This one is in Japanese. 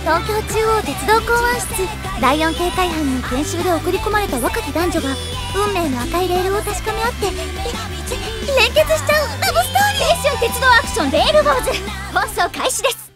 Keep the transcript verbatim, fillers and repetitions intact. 東京中央鉄道港湾室第よん警戒班に研修で送り込まれた若き男女が運命の赤いレールを確かめ合って連結しちゃうラブストーリー。青春鉄道アクションレールウォーズ、放送開始です。